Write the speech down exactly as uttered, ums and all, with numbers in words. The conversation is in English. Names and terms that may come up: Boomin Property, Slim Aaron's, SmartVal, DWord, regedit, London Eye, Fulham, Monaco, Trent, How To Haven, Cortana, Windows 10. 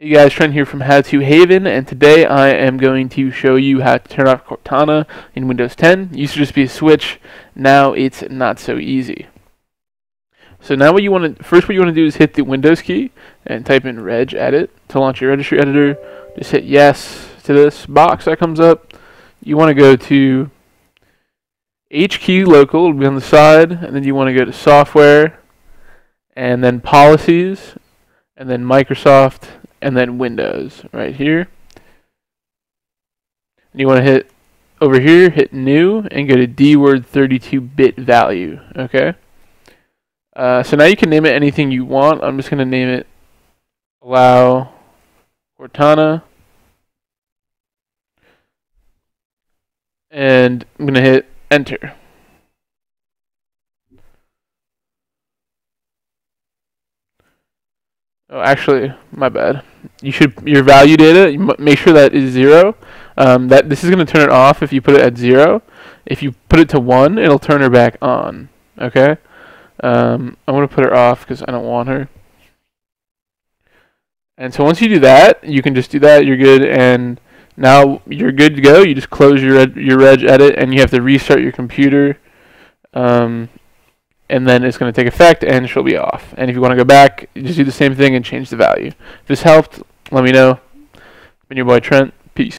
Hey guys, Trent here from How To Haven, and today I am going to show you how to turn off Cortana in Windows ten. It used to just be a switch, now it's not so easy. So now what you want to, first what you want to do is hit the Windows key and type in regedit to launch your registry editor. Just hit yes to this box that comes up. You want to go to H K E Y Local, it'll be on the side, and then you want to go to Software, and then Policies, and then Microsoft, and then Windows right here. And you want to hit over here, hit new, and go to DWord thirty-two bit value. Okay. Uh, so now you can name it anything you want. I'm just going to name it Allow Cortana. And I'm going to hit enter. Oh, actually, my bad. You should your value data. You m make sure that is zero. Um, that this is going to turn it off if you put it at zero. If you put it to one, it'll turn her back on. Okay. Um, I'm going to put her off because I don't want her. And so once you do that, you can just do that. You're good, and now you're good to go. You just close your reg your reg edit, and you have to restart your computer. Um, and then it's going to take effect and she'll be off. And if you want to go back, you just do the same thing and change the value. If this helped, let me know. It's been your boy Trent. Peace.